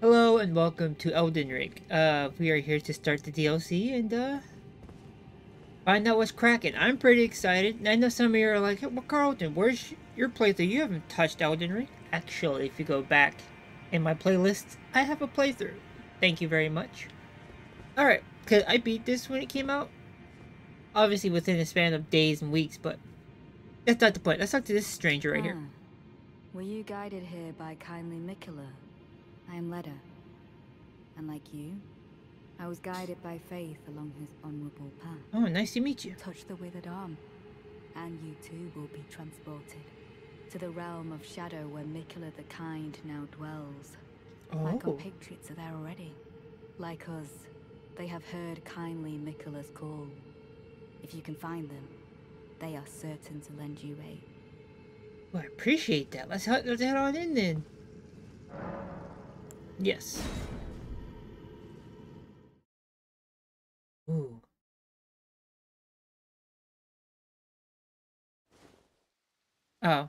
Hello and welcome to Elden Ring. We are here to start the DLC and find out what's cracking. I'm pretty excited. I know some of you are like, hey, well, Carlton, where's your playthrough? You haven't touched Elden Ring. Actually, if you go back in my playlist, I have a playthrough. Thank you very much. Alright, because I beat this when it came out. Obviously within a span of days and weeks, but that's not the point. Let's talk to this stranger right here. Were you guided here by kindly Miquella? I am Leda, and like you, I was guided by faith along his honorable path. Oh, nice to meet you. Touch the withered arm, and you too will be transported to the realm of shadow where Miquella the Kind now dwells. Oh. My compatriots are there already. Like us, they have heard kindly Miquella's call. If you can find them, they are certain to lend you aid. Well, I appreciate that. Let's head on in then. Yes. Ooh. Oh.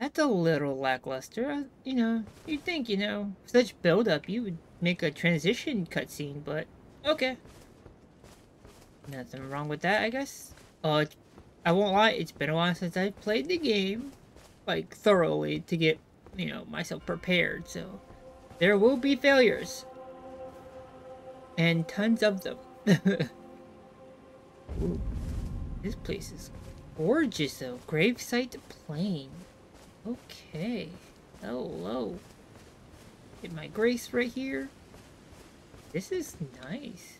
That's a little lackluster. You know, you'd think, you know, such build-up, you would make a transition cutscene, but okay. Nothing wrong with that, I guess. I won't lie, it's been a while since I've played the game, like, thoroughly to get, you know, myself prepared, so... there will be failures. And tons of them. Ooh, this place is gorgeous though. Gravesite Plain. Okay. Hello. Get my grace right here. This is nice.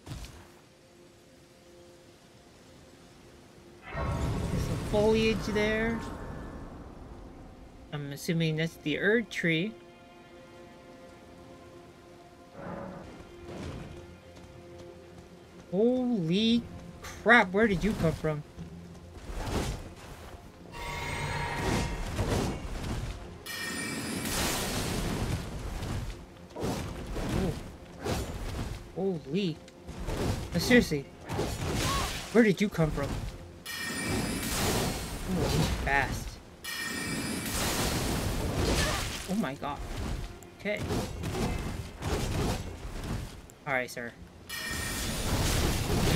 There's some foliage there. I'm assuming that's the Erdtree. Holy crap, where did you come from? Ooh. Holy. No, seriously, where did you come from? Ooh, he's fast. Oh my god. Okay. Alright, sir.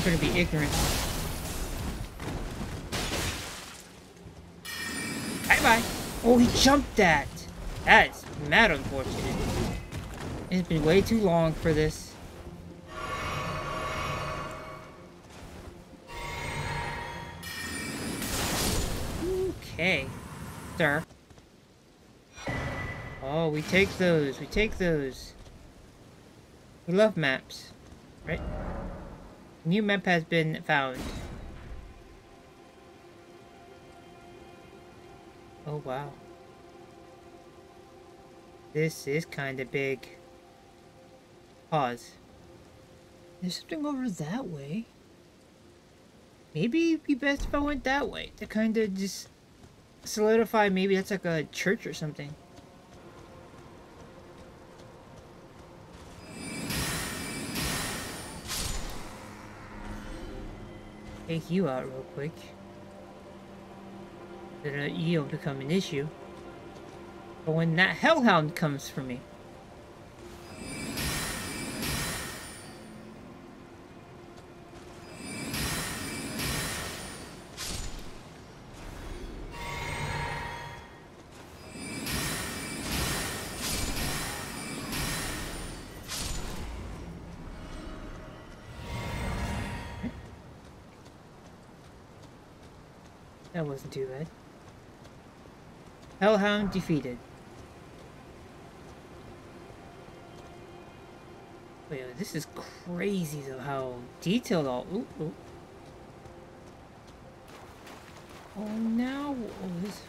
You're gonna be ignorant. Bye bye! Oh, he jumped that! That is mad unfortunate. It's been way too long for this. Okay, sir. Oh, we take those. We take those. We love maps, right? New map has been found. Oh wow. This is kinda big. Pause. There's something over that way. Maybe it'd be best if I went that way. To kinda just solidify, maybe that's like a church or something. Take you out real quick. Then you'll become an issue. But when that hellhound comes for me. That wasn't too bad. Hellhound defeated. Wait, this is crazy though, how detailed all... Ooh, ooh. Oh, now... Oh, this...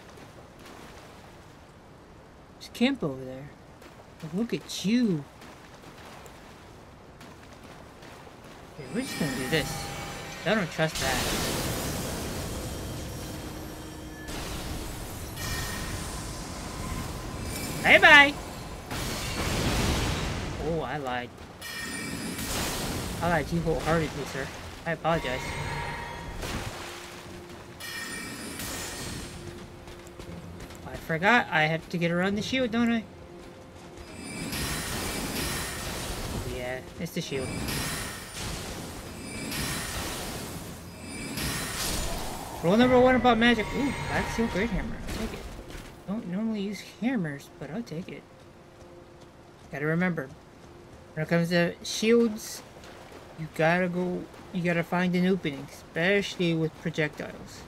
There's camp over there. Look at you. Okay, we're just gonna do this. I don't trust that. Bye bye! Oh, I lied. I lied to you wholeheartedly, sir. I apologize. I forgot I have to get around the shield, don't I? It's the shield. Rule number one about magic. Ooh, Black Seal Great Hammer. I'll take it. Don't normally use hammers, but I'll take it. Gotta remember, when it comes to shields, you gotta find an opening, especially with projectiles.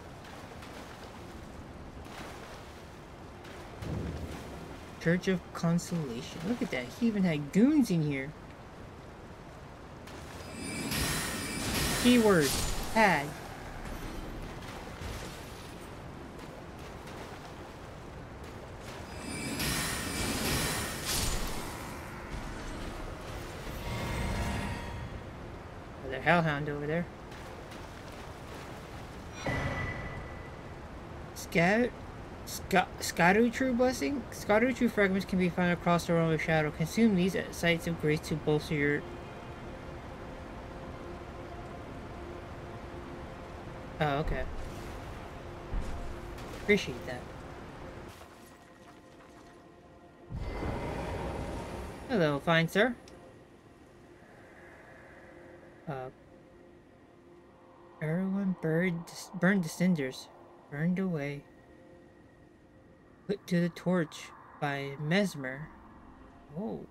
Church of Consolation. Look at that. He even had goons in here. Keyword. Add. There's a hellhound over there. Scadutree blessing? Scadutree fragments can be found across the realm of shadow. Consume these at sites of grace to bolster your oh, okay. Appreciate that. Hello, fine sir. Erwin burned to cinders. Burned away. Put to the torch by Mesmer. Oh,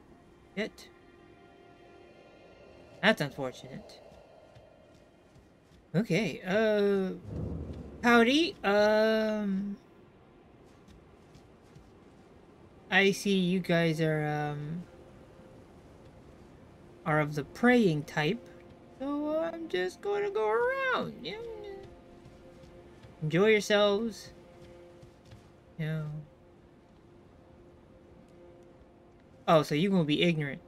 it. That's unfortunate. Okay, howdy, I see you guys are of the praying type, so I'm just gonna go around, yeah. Enjoy yourselves, you know. Oh, so you're gonna be ignorant.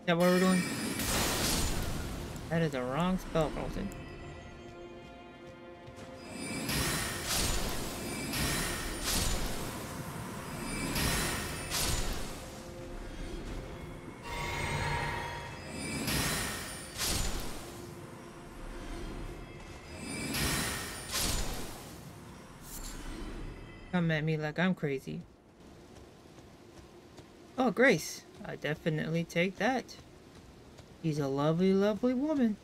Is that what we're doing? That is the wrong spell, Carlton. Come at me like I'm crazy. Oh, Grace. I definitely take that. She's a lovely, lovely woman.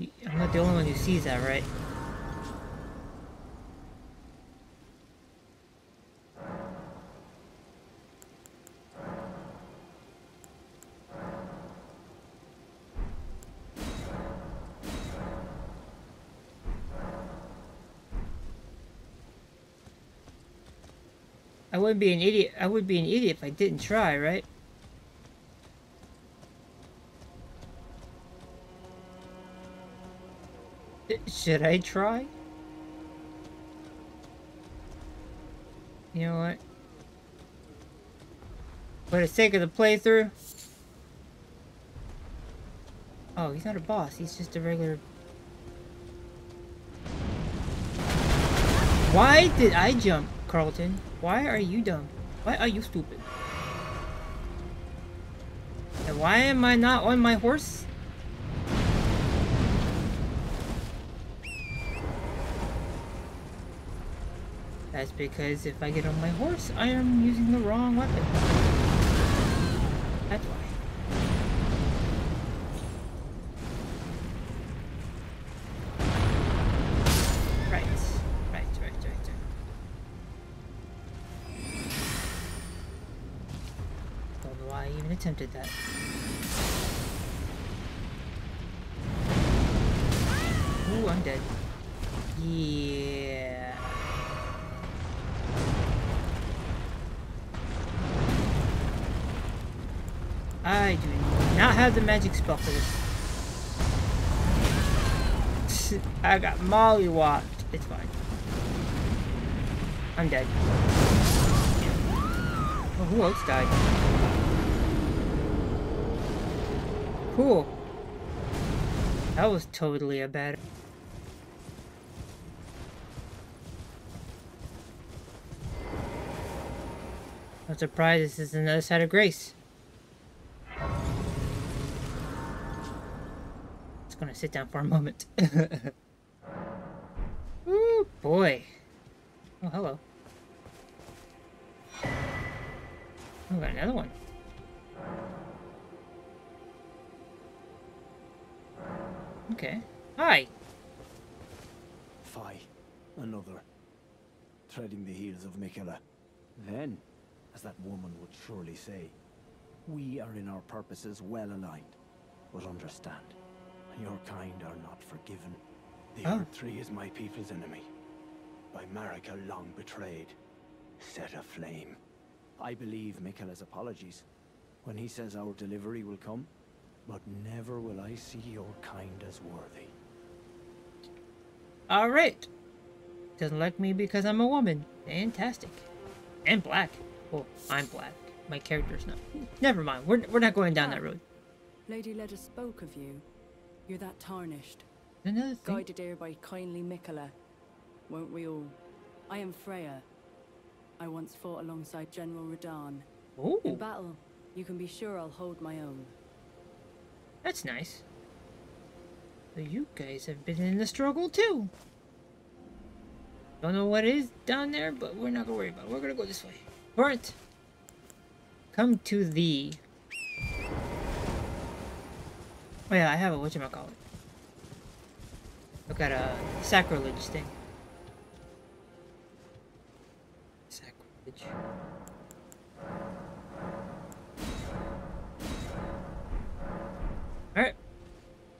I'm not the only one who sees that, right? I wouldn't be an idiot. I would be an idiot if I didn't try, right? Should I try? You know what? For the sake of the playthrough. Oh, he's not a boss. He's just a regular. Why did I jump, Carlton? Why are you dumb? Why are you stupid? And why am I not on my horse? That's because if I get on my horse, I am using the wrong weapon. That's why. Attempted that. Ooh, I'm dead. Yeah. I do not have the magic spell for this. I got mollywopped. It's fine. I'm dead. Oh, who else died? Cool. That was totally a bad. I'm surprised this is another side of Grace. Just gonna sit down for a moment. Ooh, boy. Oh, hello. Oh, got another one. Okay. Hi. Fie, another. Treading the heels of Miquella. Then, as that woman would surely say, we are in our purposes well aligned. But understand, your kind are not forgiven. The Erdtree is my people's enemy. By Marika long betrayed. Set aflame. I believe Miquella's apologies when he says our delivery will come, but never will I see your kind as worthy. Alright. Doesn't like me because I'm a woman. Fantastic. And black. Well, I'm black. My character's not. Never mind. We're not going down that road. Lady Leda spoke of you. You're that tarnished. Another thing. Guided here by kindly Miquella. Won't we all? I am Freya. I once fought alongside General Radahn. Ooh. In battle, you can be sure I'll hold my own. That's nice. So you guys have been in the struggle too. Don't know what is down there, but we're not gonna worry about it. We're gonna go this way. Burnt! Come to the... Oh yeah, I have a whatchamacallit. I've got a sacrilege thing. Sacrilege. Alright.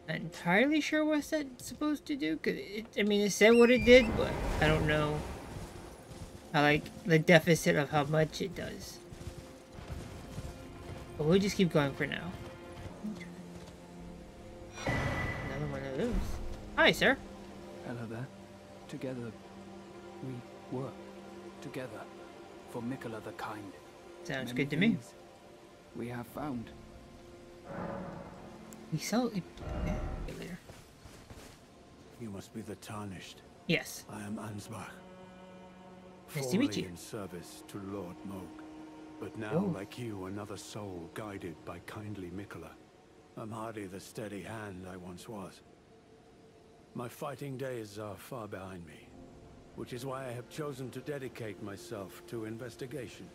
Not entirely sure what that's supposed to do. Cause it, I mean, it said what it did, but I don't know. I like the deficit of how much it does. But we'll just keep going for now. Another one of those. Hi, sir. Hello there. Together, we work. Together, for Miquella the kind. Sounds good to me. We have found. We sell it later. You must be the tarnished. Yes. I am Ansbach. Nice to meet you. In service to Lord Mogue, but now, like you, another soul guided by kindly Miquella. I'm hardly the steady hand I once was. My fighting days are far behind me, which is why I have chosen to dedicate myself to investigation,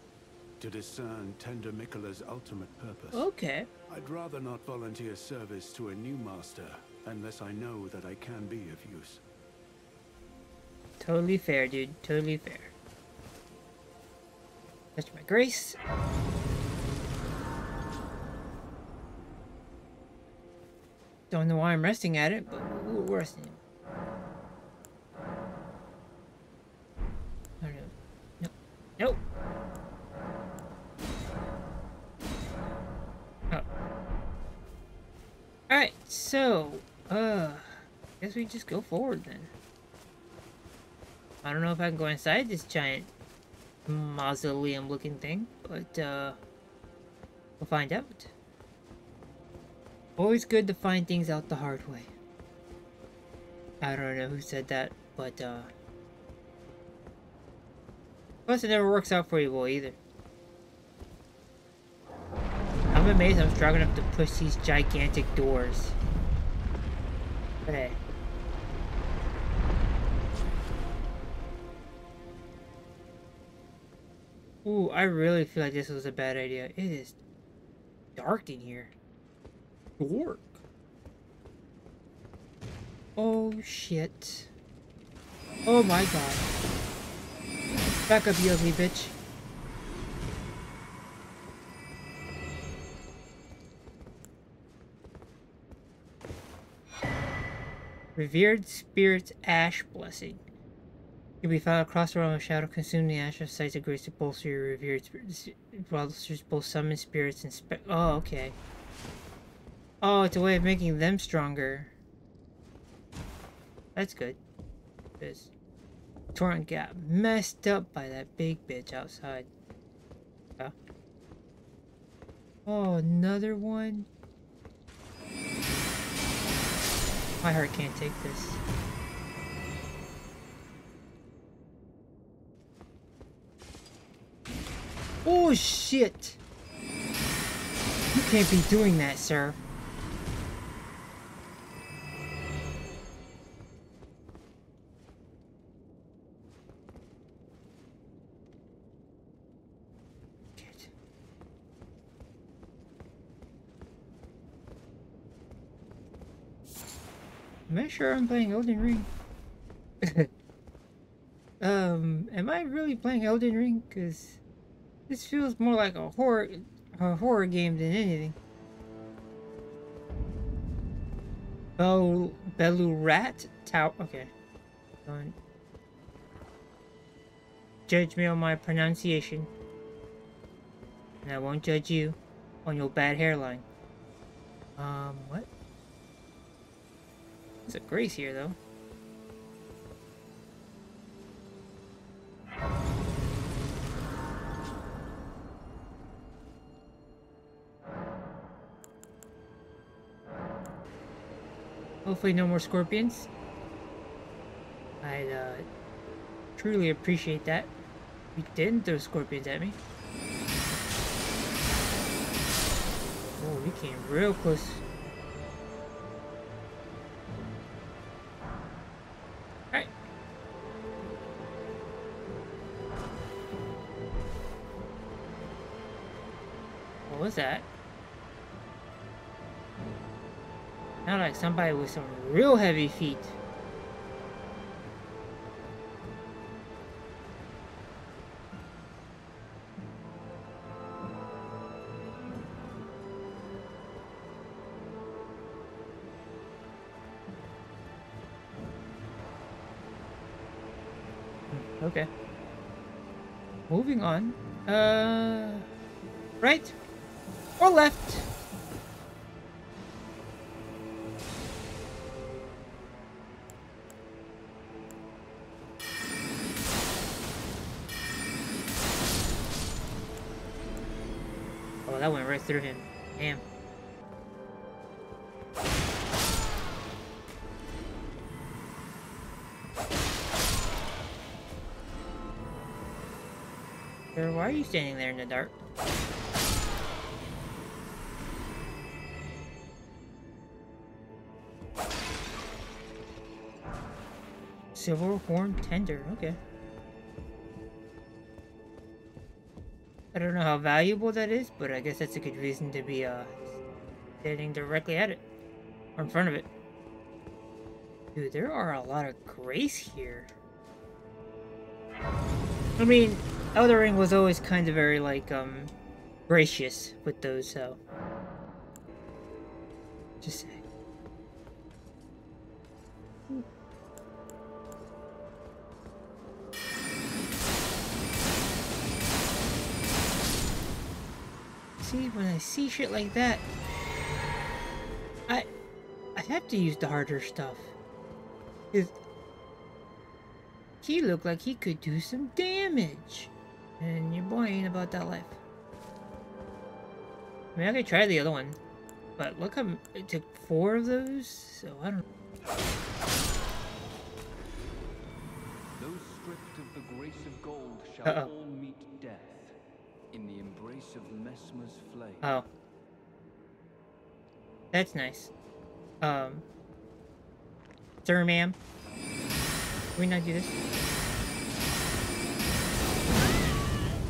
to discern tender Miquella's ultimate purpose. Okay. I'd rather not volunteer service to a new master unless I know that I can be of use. Totally fair, dude. Totally fair. That's my grace. Don't know why I'm resting at it, but we're resting. I don't know. Nope. Nope. Oh. Alright, so, guess we just go forward then. I don't know if I can go inside this giant mausoleum looking thing, but we'll find out. Always good to find things out the hard way. I don't know who said that, but plus it never works out for you well either. I'm amazed I'm strong enough to push these gigantic doors. But hey. Ooh, I really feel like this was a bad idea. It is dark in here. Dark. Oh shit. Oh my god. Back up, you ugly bitch. Revered Spirits Ash Blessing. You'll be found across the realm of shadow, consume the ash of sites of grace to bolster your revered spirits. Bolsters both summon spirits and oh, okay. Oh, it's a way of making them stronger. That's good. This torrent got messed up by that big bitch outside. Huh? Oh, another one? My heart can't take this. Oh shit! You can't be doing that, sir. Shit. Am I sure I'm playing Elden Ring? Am I really playing Elden Ring? Because this feels more like a horror game than anything. Belurat Tower. Okay. Fine. Judge me on my pronunciation. And I won't judge you on your bad hairline. What? There's a grace here, though. Hopefully no more scorpions. I'd truly appreciate that. You didn't throw scorpions at me. Oh, we came real close. Alright. What was that? Sounded like somebody with some real heavy feet. Okay. Moving on. Right or left? That went right through him. Damn. Sir, why are you standing there in the dark? Silver Horn Tender. Okay. I don't know how valuable that is, but I guess that's a good reason to be standing directly at it. Or in front of it. Dude, there are a lot of grace here. I mean, Elden Ring was always kind of very, like, gracious with those, so. Just saying. See, when I see shit like that, I have to use the harder stuff. He looked like he could do some damage, and your boy ain't about that life. I mean, I could try the other one, but look, it took 4 of those, so I don't. Those stripped of the grace of gold shall all meet death. In the embrace of Mesmer's flame. Oh. That's nice. Sir, ma'am. Can we not do this?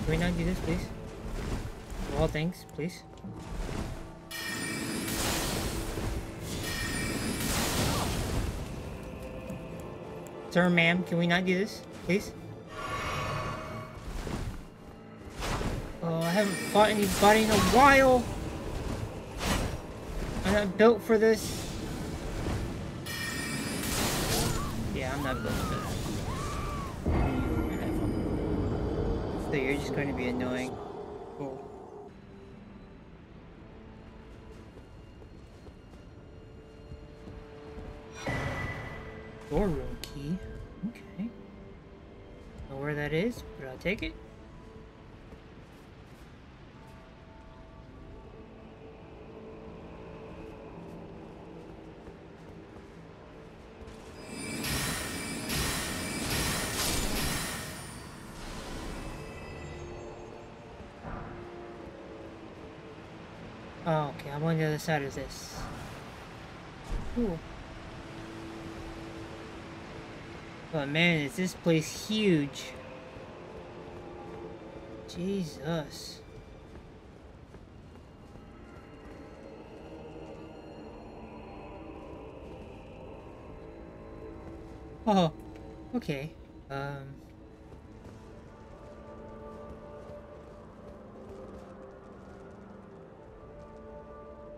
Can we not do this, please? Of all things, please. Sir, ma'am, can we not do this, please? Oh, I haven't fought anybody in a while. I'm not built for this. Yeah, I'm not built for this. So you're just going to be annoying. Cool. Door room key. Okay. Don't know where that is, but I'll take it. I'm on the other side of this. Cool. Oh man, is this place huge? Jesus. Oh, okay.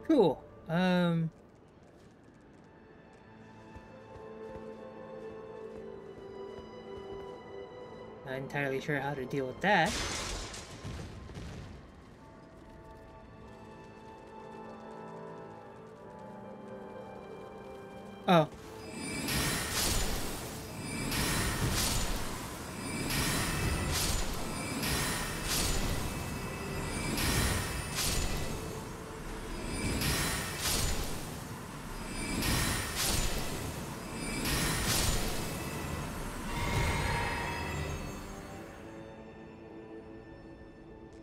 Cool. Not entirely sure how to deal with that. Oh.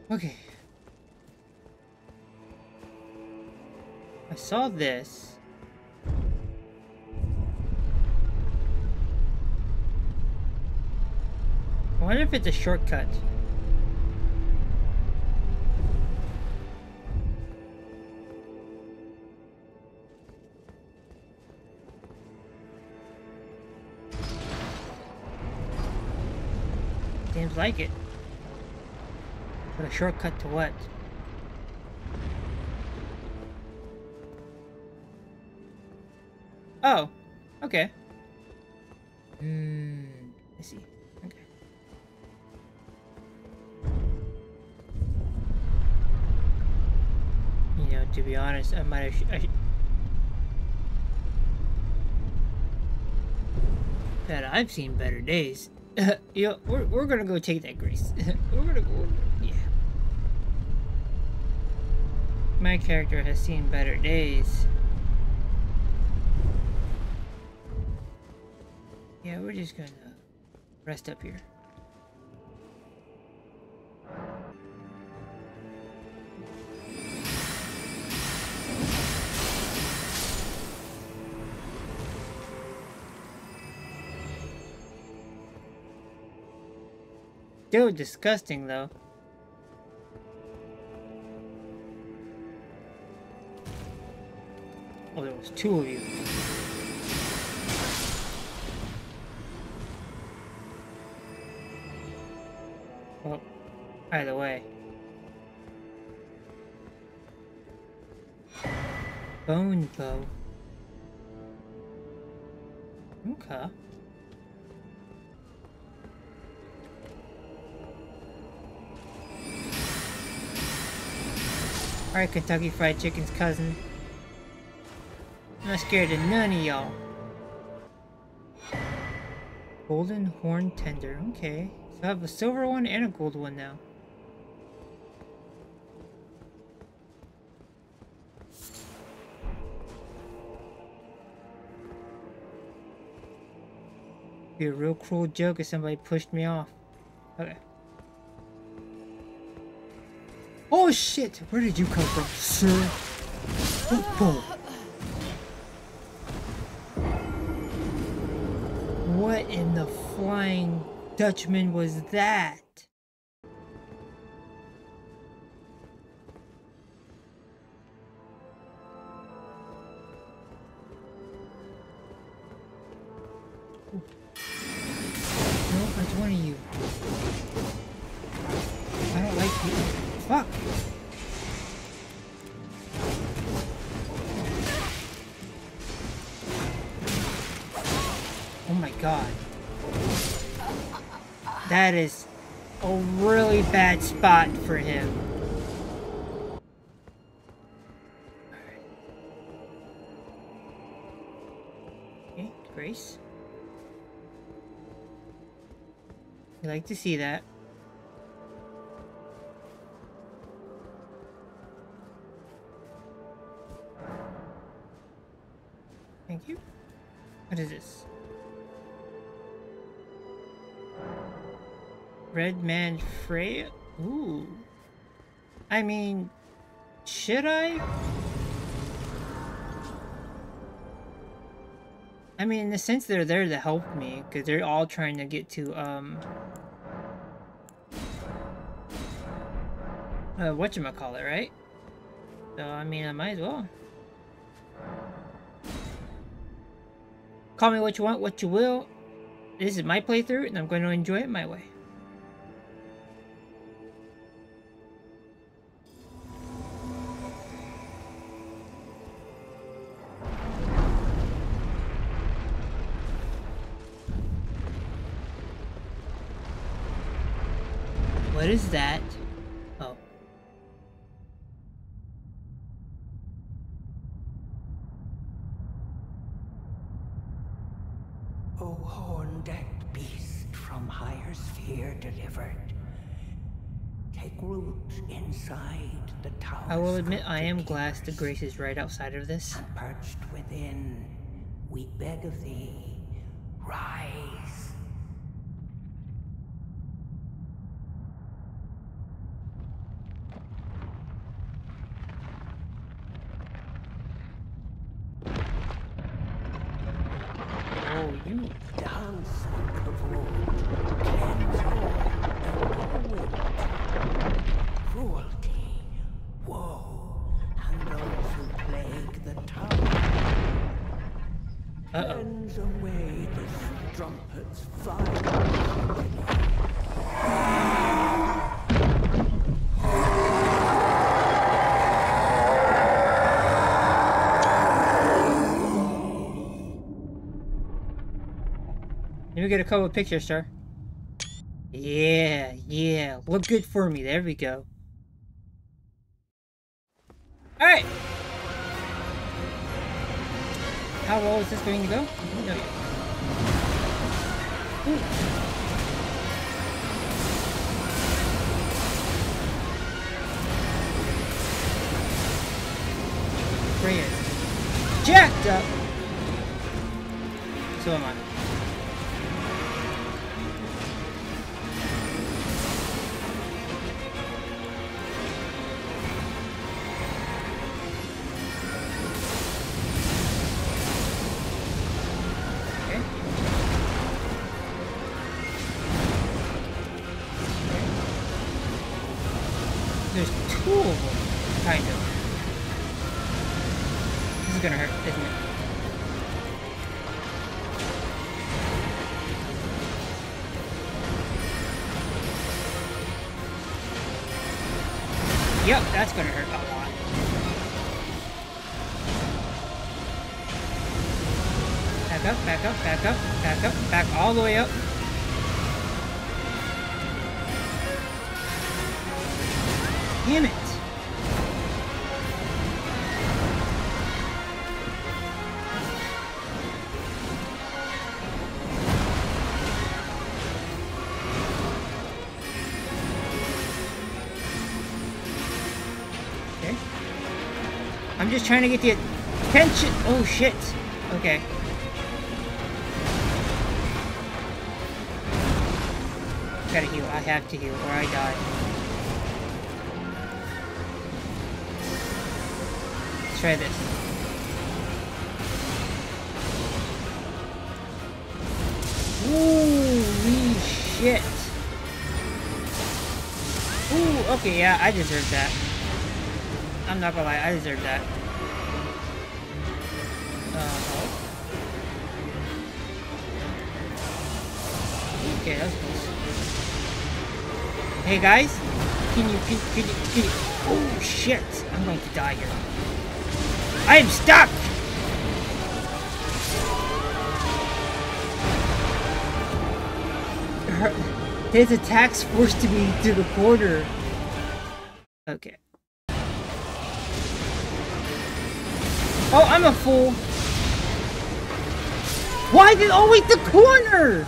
Okay. I saw this. I wonder if it's a shortcut. Seems like it. But a shortcut to what? Oh, okay. I see. To be honest, I might have. That I've seen better days. You know, we're gonna go take that grace. We're gonna go. Yeah. My character has seen better days. Yeah, we're just gonna rest up here. Still disgusting though. Oh, there was two of you. Well, either way. Bone bow. Okay. Alright, Kentucky Fried Chicken's cousin. I'm not scared of none of y'all. Golden Horn Tender. Okay. So I have a silver one and a gold one now. It'd be a real cruel joke if somebody pushed me off. Okay. Oh shit! Where did you come from, sir? Football. What in the flying Dutchman was that? That is a really bad spot for him. All right. Okay, Grace. You like to see that. Thank you. What is this? Red Man Freya? Ooh. I mean, should I? I mean, in the sense they're there to help me, because they're all trying to get to, whatchamacallit, right? So, I mean, I might as well. Call me what you want, what you will. This is my playthrough, and I'm going to enjoy it my way. What is that? Oh. O horn-decked beast from higher sphere delivered, take root inside the tower. I will admit I am glass the grace is right outside of this. And perched within, we beg of thee, rise. Let me get a couple of pictures, sir. Yeah, yeah. Look good for me. There we go. Alright. How low is this going to go? I don't know yet. Ooh. Freya. Jacked up! So am I. Yep, that's gonna hurt a lot. Back up, back up, back up, back up, back all the way up. Damn it! I'm just trying to get the attention. Oh shit. Okay. Gotta heal. I have to heal or I die. Let's try this. Holy shit. Ooh, okay, yeah, I deserve that. I'm not gonna lie, I deserve that. Okay, that's close. Hey guys, can you, oh shit, I'm going to die here. I am stuck! His attacks forced me to the border. Okay. Oh, I'm a fool. Why did I wait the corner?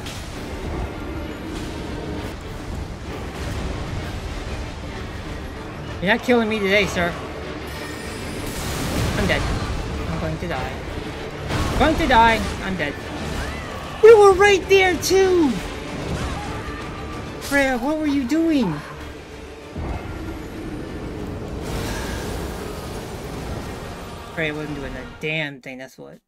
You're not killing me today, sir. I'm dead. I'm going to die. I'm going to die. I'm dead. We were right there, too! Freya, what were you doing? I wasn't doing that damn thing, that's what.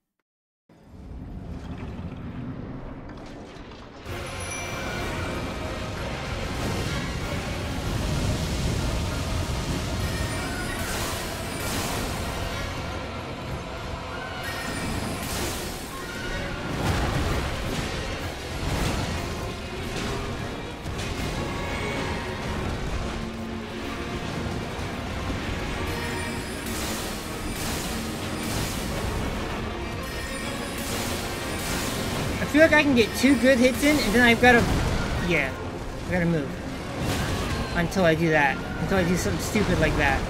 feel like I can get two good hits in, and then I've got to... Yeah. I've got to move. Until I do that. Until I do something stupid like that.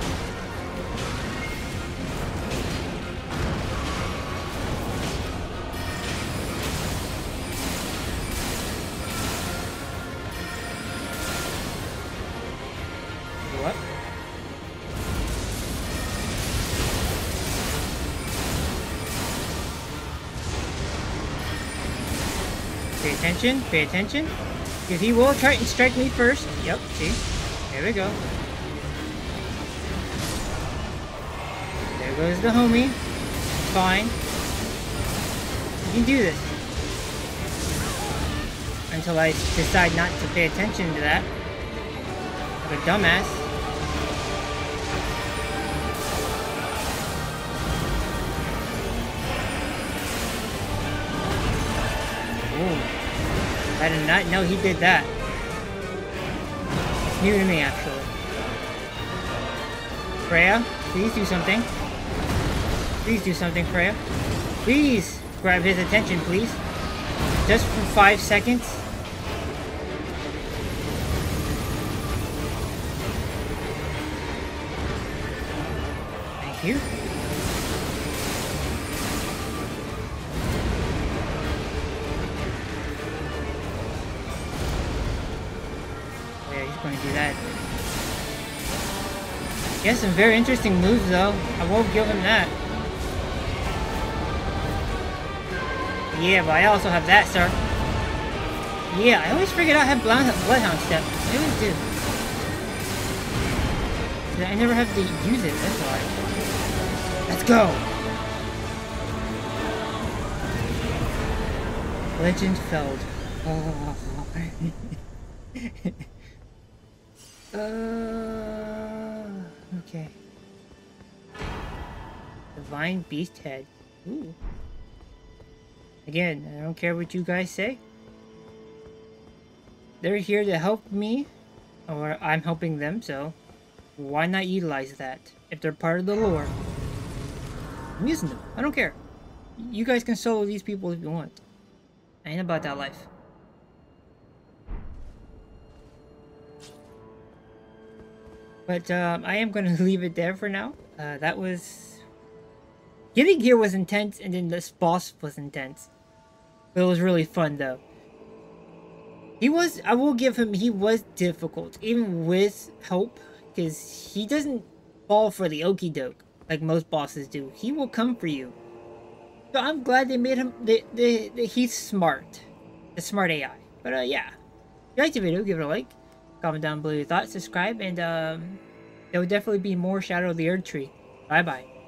Pay attention, because he will try and strike me first. Yep, see? There we go. There goes the homie. Fine. You can do this. Until I decide not to pay attention to that. Like a dumbass. I did not know he did that. It's new to me, actually. Freya, please do something. Please do something, Freya. Please grab his attention, please. Just for 5 seconds. Thank you. He has some very interesting moves, though. I won't give him that. Yeah, but I also have that, sir. Yeah, I always figured out I have Bloodhound Step. I always do. I never have to use it, that's why. Let's go! Legend felled. Oh. Okay. Divine Beast Head. Ooh. Again, I don't care what you guys say. They're here to help me, or I'm helping them, so why not utilize that? If they're part of the lore, I'm using them. I don't care. You guys can solo these people if you want. I ain't about that life. But I am going to leave it there for now. That was... Getting here was intense, and then this boss was intense. But it was really fun, though. He was... I will give him... He was difficult, even with help. Because he doesn't fall for the okey-doke, like most bosses do. He will come for you. So I'm glad they made him... he's smart. The smart AI. But yeah. If you liked the video, give it a like. Comment down below your thoughts, subscribe, and there will definitely be more Shadow of the Erdtree. Bye-bye.